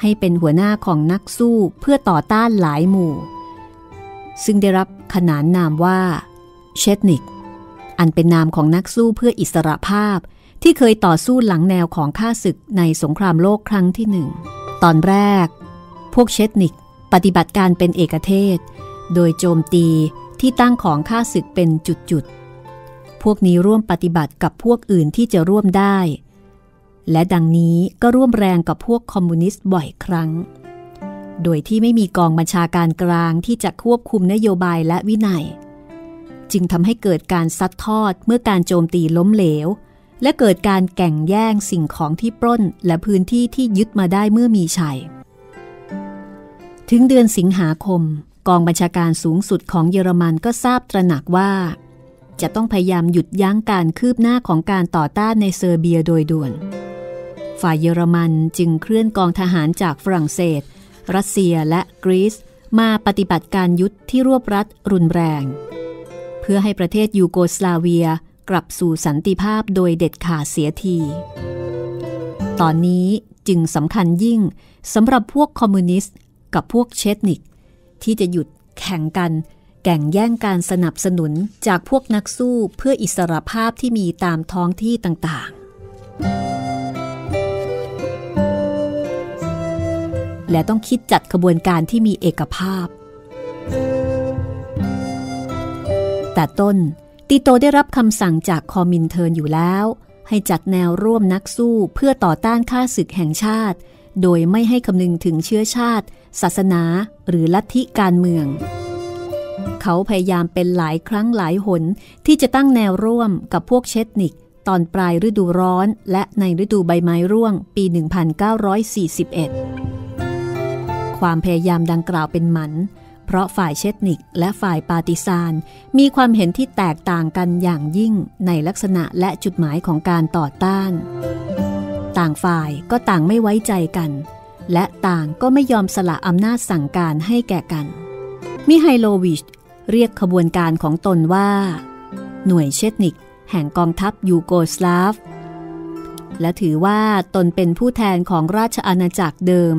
ให้เป็นหัวหน้าของนักสู้เพื่อต่อต้านหลายหมู่ซึ่งได้รับขนานนามว่าเชตนิกอันเป็นนามของนักสู้เพื่ออิสรภาพที่เคยต่อสู้หลังแนวของข้าศึกในสงครามโลกครั้งที่หนึ่งตอนแรกพวกเชตนิกปฏิบัติการเป็นเอกเทศโดยโจมตีที่ตั้งของข้าศึกเป็นจุดๆพวกนี้ร่วมปฏิบัติกับพวกอื่นที่จะร่วมได้และดังนี้ก็ร่วมแรงกับพวกคอมมิวนิสต์บ่อยครั้งโดยที่ไม่มีกองบัญชาการกลางที่จะควบคุมนโยบายและวินัยจึงทำให้เกิดการซัดทอดเมื่อการโจมตีล้มเหลวและเกิดการแก่งแย่งสิ่งของที่ปล้นและพื้นที่ที่ยึดมาได้เมื่อมีชัยถึงเดือนสิงหาคมกองบัญชาการสูงสุดของเยอรมันก็ทราบตระหนักว่าจะต้องพยายามหยุดยั้งการคืบหน้าของการต่อต้านในเซอร์เบียโดยด่วนฝ่ายเยอรมันจึงเคลื่อนกองทหารจากฝรั่งเศสรัสเซียและกรีซมาปฏิบัติการยุทธที่รวบรัดรุนแรงเพื่อให้ประเทศยูโกสลาเวียกลับสู่สันติภาพโดยเด็ดขาดเสียทีตอนนี้จึงสำคัญยิ่งสำหรับพวกคอมมิวนิสต์กับพวกเชตนิกที่จะหยุดแข่งกันแก่งแย่งการสนับสนุนจากพวกนักสู้เพื่ออิสรภาพที่มีตามท้องที่ต่างๆและต้องคิดจัดขบวนการที่มีเอกภาพแต่ต้นติโตได้รับคำสั่งจากคอมินเทิร์นอยู่แล้วให้จัดแนวร่วมนักสู้เพื่อต่อต้านข้าศึกแห่งชาติโดยไม่ให้คำนึงถึงเชื้อชาติศาสนาหรือลัทธิการเมืองเขาพยายามเป็นหลายครั้งหลายหนที่จะตั้งแนวร่วมกับพวกเชตนิกตอนปลายฤดูร้อนและในฤดูใบไม้ร่วงปีหนึ่งพันเก้าร้อยสี่สิบเอ็ดความพยายามดังกล่าวเป็นหมันเพราะฝ่ายเชตนิกและฝ่ายปาติซานมีความเห็นที่แตกต่างกันอย่างยิ่งในลักษณะและจุดหมายของการต่อต้านต่างฝ่ายก็ต่างไม่ไว้ใจกันและต่างก็ไม่ยอมสละอำนาจสั่งการให้แก่กันมิไฮโลวิชเรียกขบวนการของตนว่าหน่วยเชตนิกแห่งกองทัพยูโกสลาฟและถือว่าตนเป็นผู้แทนของราชอาณาจักรเดิม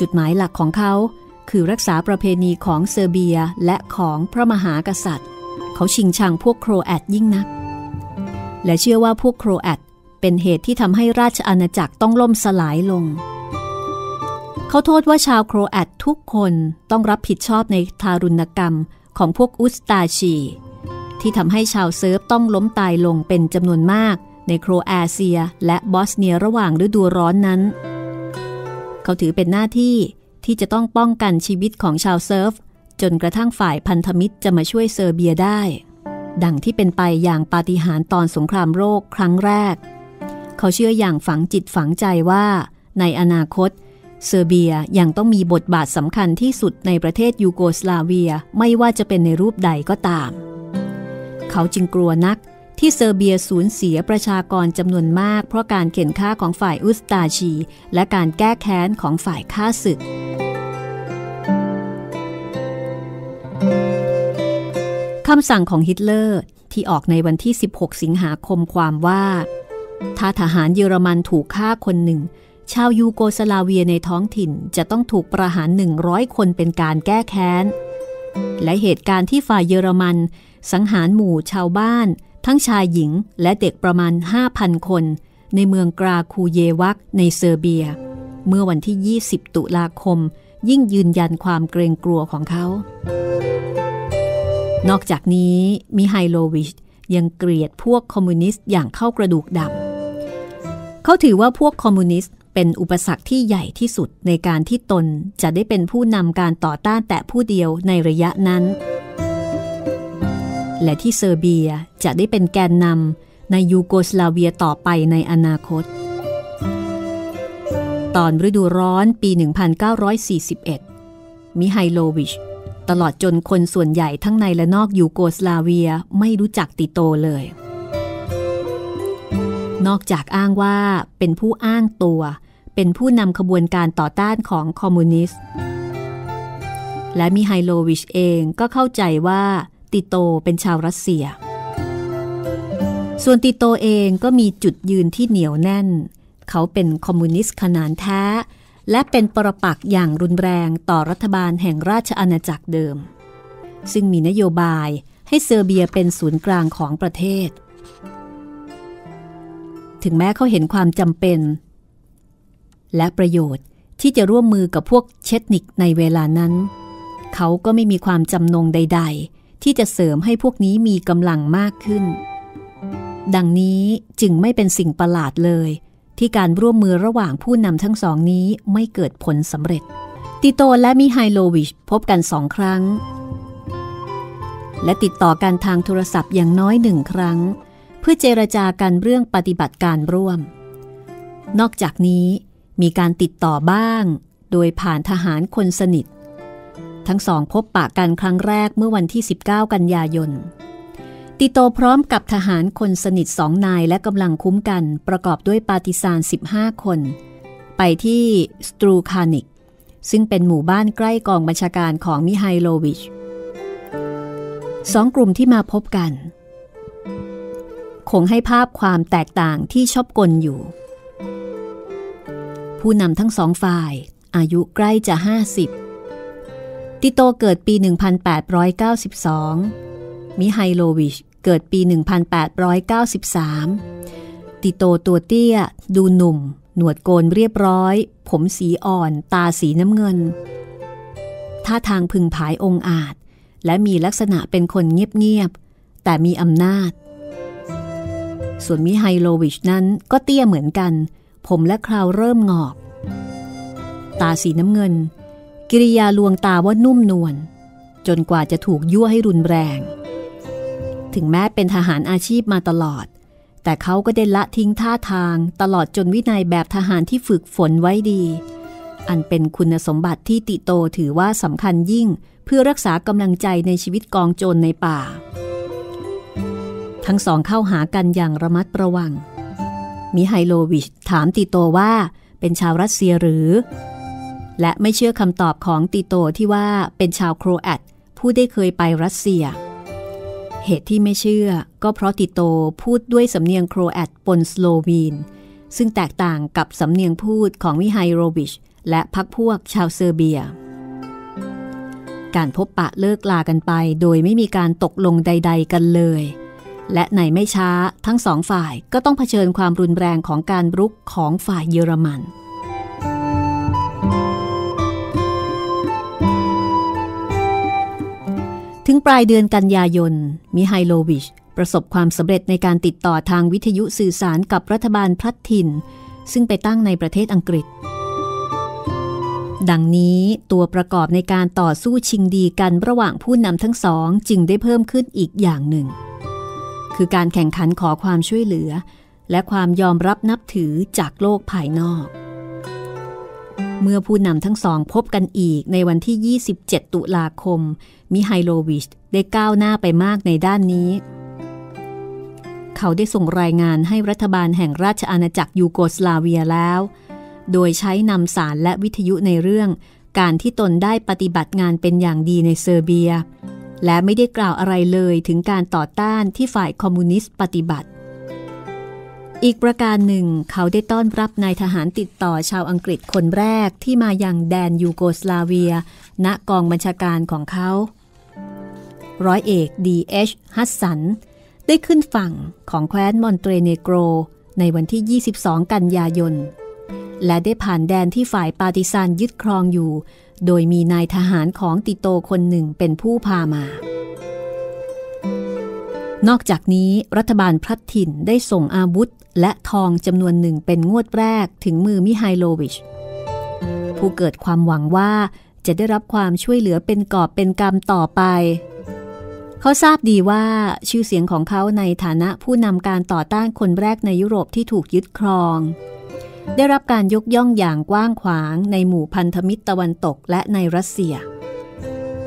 จุดหมายหลักของเขาคือรักษาประเพณีของเซอร์เบียและของพระมหากษัตริย์เขาชิงชังพวกโครแอตยิ่งนักและเชื่อว่าพวกโครแอตเป็นเหตุที่ทำให้ราชอาณาจักรต้องล่มสลายลงเขาโทษว่าชาวโครแอตทุกคนต้องรับผิดชอบในทารุณกรรมของพวกอุสตาชีที่ทำให้ชาวเซิร์ฟต้องล้มตายลงเป็นจำนวนมากในโครเอเชียและบอสเนียระหว่างฤดูร้อนนั้นเขาถือเป็นหน้าที่ที่จะต้องป้องกันชีวิตของชาวเซิร์ฟจนกระทั่งฝ่ายพันธมิตรจะมาช่วยเซอร์เบียได้ดังที่เป็นไปอย่างปาฏิหาริย์ตอนสงครามโลกครั้งแรกเขาเชื่ออย่างฝังจิตฝังใจว่าในอนาคตเซอร์เบียยังต้องมีบทบาทสำคัญที่สุดในประเทศยูโกสลาเวียไม่ว่าจะเป็นในรูปใดก็ตามเขาจึงกลัวนักที่เซอร์เบียสูญเสียประชากรจำนวนมากเพราะการเข็นฆ่าของฝ่ายอุสตาชีและการแก้แค้นของฝ่ายข้าศึกคำสั่งของฮิตเลอร์ที่ออกในวันที่สิบหกสิงหาคมความว่าถ้าทหารเยอรมันถูกฆ่าคนหนึ่งชาวยูโกสลาเวียในท้องถิ่นจะต้องถูกประหารหนึ่งร้อยคนเป็นการแก้แค้นและเหตุการณ์ที่ฝ่ายเยอรมันสังหารหมู่ชาวบ้านทั้งชายหญิงและเด็กประมาณ ห้าพัน คนในเมืองกราคูเยวักในเซอร์เบียเมื่อวันที่ยี่สิบตุลาคมยิ่งยืนยันความเกรงกลัวของเขานอกจากนี้มิไฮโลวิชยังเกลียดพวกคอมมิวนิสต์อย่างเข้ากระดูกดำเขาถือว่าพวกคอมมิวนิสต์เป็นอุปสรรคที่ใหญ่ที่สุดในการที่ตนจะได้เป็นผู้นำการต่อต้านแต่ผู้เดียวในระยะนั้นและที่เซอร์เบียจะได้เป็นแกนนำในยูโกสลาเวียต่อไปในอนาคตตอนฤดูร้อนปีหนึ่งพันเก้าร้อยสี่สิบเอ็ดมิไฮโลวิช ตลอดจนคนส่วนใหญ่ทั้งในและนอกยูโกสลาเวียไม่รู้จักติโตเลยนอกจากอ้างว่าเป็นผู้อ้างตัวเป็นผู้นำขบวนการต่อต้านของคอมมิวนิสต์และมิไฮโลวิชเองก็เข้าใจว่าติโตเป็นชาวรัสเซียส่วนติโตเองก็มีจุดยืนที่เหนียวแน่นเขาเป็นคอมมิวนิสต์ขนานแท้และเป็นปรปักษ์อย่างรุนแรงต่อรัฐบาลแห่งราชอาณาจักรเดิมซึ่งมีนโยบายให้เซอร์เบียเป็นศูนย์กลางของประเทศถึงแม้เขาเห็นความจำเป็นและประโยชน์ที่จะร่วมมือกับพวกเชตนิกในเวลานั้นเขาก็ไม่มีความจำนงใดๆที่จะเสริมให้พวกนี้มีกำลังมากขึ้นดังนี้จึงไม่เป็นสิ่งประหลาดเลยที่การร่วมมือระหว่างผู้นำทั้งสองนี้ไม่เกิดผลสำเร็จติโตและมิไฮโลวิชพบกันสองครั้งและติดต่อกันทางโทรศัพท์อย่างน้อยหนึ่งครั้งเพื่อเจรจากันเรื่องปฏิบัติการร่วมนอกจากนี้มีการติดต่อบ้างโดยผ่านทหารคนสนิททั้งสองพบปะกันครั้งแรกเมื่อวันที่สิบเก้ากันยายนติโตพร้อมกับทหารคนสนิทสองนายและกำลังคุ้มกันประกอบด้วยปาติซานสิบห้าคนไปที่สตรูคานิกซึ่งเป็นหมู่บ้านใกล้กองบัญชาการของมิไฮโลวิชสองกลุ่มที่มาพบกันคงให้ภาพความแตกต่างที่ชอบกลอยู่ผู้นำทั้งสองฝ่ายอายุใกล้จะห้าสิบติโตเกิดปีหนึ่งพันแปดร้อยเก้าสิบสองมิไฮโลวิชเกิดปีหนึ่งพันแปดร้อยเก้าสิบสามติโตตัวเตี้ยดูหนุ่มหนวดโกนเรียบร้อยผมสีอ่อนตาสีน้ำเงินท่าทางพึงผายองอาจและมีลักษณะเป็นคนเงียบๆแต่มีอำนาจส่วนมิไฮโลวิชนั้นก็เตี้ยเหมือนกันผมและเคราเริ่มงอกตาสีน้ำเงินกิริยาลวงตาว่านุ่มนวลจนกว่าจะถูกยั่วให้รุนแรงถึงแม้เป็นทหารอาชีพมาตลอดแต่เขาก็ได้ละทิ้งท่าทางตลอดจนวินัยแบบทหารที่ฝึกฝนไว้ดีอันเป็นคุณสมบัติที่ติโตถือว่าสำคัญยิ่งเพื่อรักษากำลังใจในชีวิตกองโจรในป่าทั้งสองเข้าหากันอย่างระมัดระวังมิไฮโลวิชถามติโตว่าเป็นชาวรัสเซียหรือและไม่เชื่อคำตอบของติโตที่ว่าเป็นชาวโครแอตผู้ได้เคยไปรัสเซียเหตุที่ไม่เชื่อก็เพราะติโตพูดด้วยสำเนียงโครแอตปนสโลวีนซึ่งแตกต่างกับสำเนียงพูดของมิไฮโลวิชและพรรคพวกชาวเซอร์เบียการพบปะเลิกลากันไปโดยไม่มีการตกลงใดๆกันเลยและในไม่ช้าทั้งสองฝ่ายก็ต้องเผชิญความรุนแรงของการรุกของฝ่ายเยอรมันถึงปลายเดือนกันยายนมิไฮโลวิชประสบความสำเร็จในการติดต่อทางวิทยุสื่อสารกับรัฐบาลพลัดถิ่นซึ่งไปตั้งในประเทศอังกฤษดังนี้ตัวประกอบในการต่อสู้ชิงดีกันระหว่างผู้นำทั้งสองจึงได้เพิ่มขึ้นอีกอย่างหนึ่งคือการแข่งขันขอความช่วยเหลือและความยอมรับนับถือจากโลกภายนอกเมื่อผู้นำทั้งสองพบกันอีกในวันที่ยี่สิบเจ็ดตุลาคมมิไฮโลวิชได้ก้าวหน้าไปมากในด้านนี้เขาได้ส่งรายงานให้รัฐบาลแห่งราชอาณาจักรยูโกสลาเวียแล้วโดยใช้นำสารและวิทยุในเรื่องการที่ตนได้ปฏิบัติงานเป็นอย่างดีในเซอร์เบียและไม่ได้กล่าวอะไรเลยถึงการต่อต้านที่ฝ่ายคอมมิวนิสต์ปฏิบัติอีกประการหนึ่งเขาได้ต้อนรับนายทหารติดต่อชาวอังกฤษคนแรกที่มายังแดนยูโกสลาเวียณกองบัญชาการของเขาร้อยเอกดีเอชฮัสสันได้ขึ้นฝั่งของแคว้นมอนเตเนโกรในวันที่ยี่สิบสองกันยายนและได้ผ่านแดนที่ฝ่ายปาติซานยึดครองอยู่โดยมีนายทหารของติโตคนหนึ่งเป็นผู้พามานอกจากนี้รัฐบาลพลัดถิ่นได้ส่งอาวุธและทองจำนวนหนึ่งเป็นงวดแรกถึงมือมิไฮโลวิชผู้เกิดความหวังว่าจะได้รับความช่วยเหลือเป็นกอบเป็นกำต่อไปเขาทราบดีว่าชื่อเสียงของเขาในฐานะผู้นำการต่อต้านคนแรกในยุโรปที่ถูกยึดครองได้รับการยกย่องอย่างกว้างขวางในหมู่พันธมิตรตะวันตกและในรัสเซีย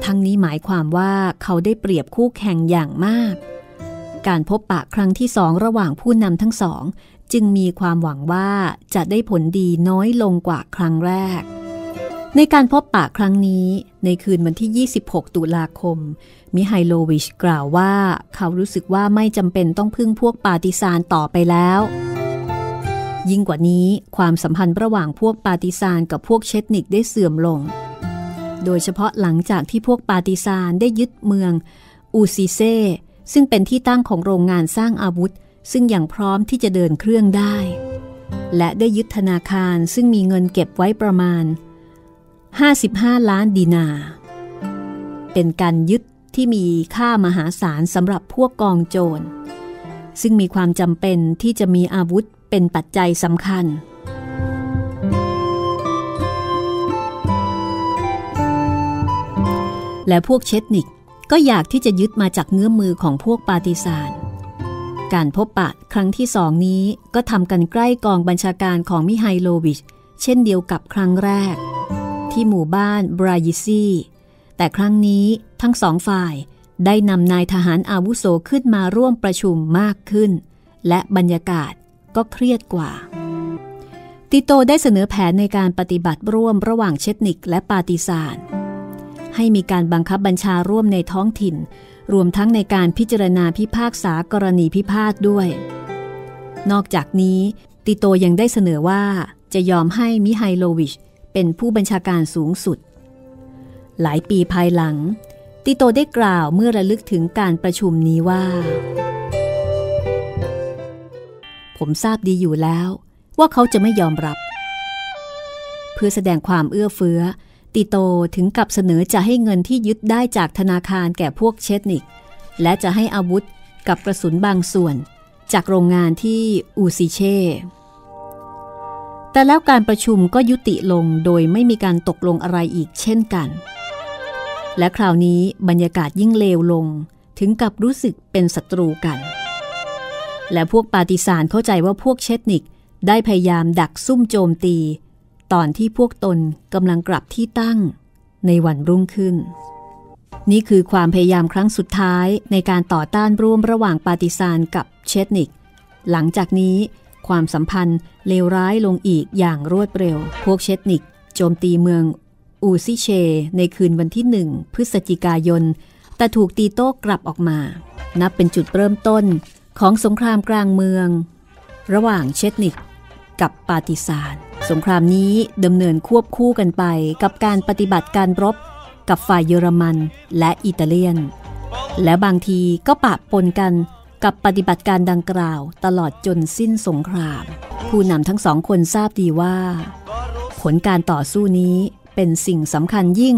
ท ทั้งนี้หมายความว่าเขาได้เปรียบคู่แข่งอย่างมากการพบปะครั้งที่สองระหว่างผู้นำทั้งสองจึงมีความหวังว่าจะได้ผลดีน้อยลงกว่าครั้งแรกในการพบปะครั้งนี้ในคืนวันที่ ยี่สิบหก ตุลาคมมิไฮโลวิชกล่าวว่าเขารู้สึกว่าไม่จำเป็นต้องพึ่งพวกปาร์ติซานต่อไปแล้วยิ่งกว่านี้ความสัมพันธ์ระหว่างพวกปาร์ติซานกับพวกเชตนิกได้เสื่อมลงโดยเฉพาะหลังจากที่พวกปาร์ติซานได้ยึดเมืองอูซิเซซึ่งเป็นที่ตั้งของโรงงานสร้างอาวุธซึ่งยังพร้อมที่จะเดินเครื่องได้และได้ยึดธนาคารซึ่งมีเงินเก็บไว้ประมาณห้าสิบห้าล้านดินาร์เป็นการยึดที่มีค่ามหาศาลสำหรับพวกกองโจรซึ่งมีความจำเป็นที่จะมีอาวุธเป็นปัจจัยสำคัญและพวกเชตนิกก็อยากที่จะยึดมาจากเงื้อมือของพวกปาฏิซานการพบปะครั้งที่สองนี้ก็ทำกันใกล้กองบัญชาการของมิไฮโลวิชเช่นเดียวกับครั้งแรกที่หมู่บ้านบรายิซีแต่ครั้งนี้ทั้งสองฝ่ายได้นำนายทหารอาวุโสขึ้นมาร่วมประชุมมากขึ้นและบรรยากาศก็เครียดกว่าติโตได้เสนอแผนในการปฏิบัติร่วมระหว่างเชตนิกและปาติซานให้มีการบังคับบัญชาร่วมในท้องถิ่นรวมทั้งในการพิจารณาพิพากษากรณีพิพาทด้วยนอกจากนี้ติโตยังได้เสนอว่าจะยอมให้มิไฮโลวิชเป็นผู้บัญชาการสูงสุดหลายปีภายหลังติโตได้กล่าวเมื่อระลึกถึงการประชุมนี้ว่าผมทราบดีอยู่แล้วว่าเขาจะไม่ยอมรับเพื่อแสดงความเอื้อเฟื้อติโตถึงกับเสนอจะให้เงินที่ยึดได้จากธนาคารแก่พวกเชตนิกและจะให้อาวุธกับกระสุนบางส่วนจากโรงงานที่อูซิเช่แต่แล้วการประชุมก็ยุติลงโดยไม่มีการตกลงอะไรอีกเช่นกันและคราวนี้บรรยากาศยิ่งเลวลงถึงกับรู้สึกเป็นศัตรูกันและพวกปาติซานเข้าใจว่าพวกเชตนิกได้พยายามดักซุ่มโจมตีตอนที่พวกตนกำลังกลับที่ตั้งในวันรุ่งขึ้นนี่คือความพยายามครั้งสุดท้ายในการต่อต้านร่วมระหว่างปาติซานกับเชตนิกหลังจากนี้ความสัมพันธ์เลวร้ายลงอีกอย่างรวดเร็วพวกเชตนิกโจมตีเมืองอูซิเชในคืนวันที่หนึ่งพฤศจิกายนแต่ถูกตีโต้กลับออกมานับเป็นจุดเริ่มต้นของสงครามกลางเมืองระหว่างเชตนิกกับปาติซานสงครามนี้ดำเนินควบคู่กันไปกับการปฏิบัติการรบกับฝ่ายเยอรมันและอิตาเลียนและบางทีก็ปะปนกันกับปฏิบัติการดังกล่าวตลอดจนสิ้นสงครามผู้นำทั้งสองคนทราบดีว่าผลการต่อสู้นี้เป็นสิ่งสำคัญยิ่ง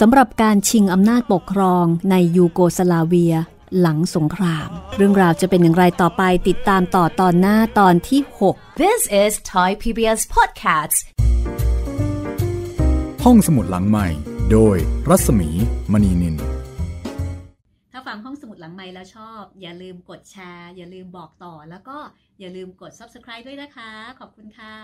สำหรับการชิงอำนาจปกครองในยูโกสลาเวียหลังสงครามเรื่องราวจะเป็นอย่างไรต่อไปติดตามต่อตอนหน้าตอนที่หก This is Thai พี บี เอส Podcast ห้องสมุดหลังใหม่โดยรัศมีมณีนินฟังห้องสมุดหลังไมค์แล้วชอบอย่าลืมกดแชร์อย่าลืมบอกต่อแล้วก็อย่าลืมกด Subscribe ด้วยนะคะขอบคุณค่ะ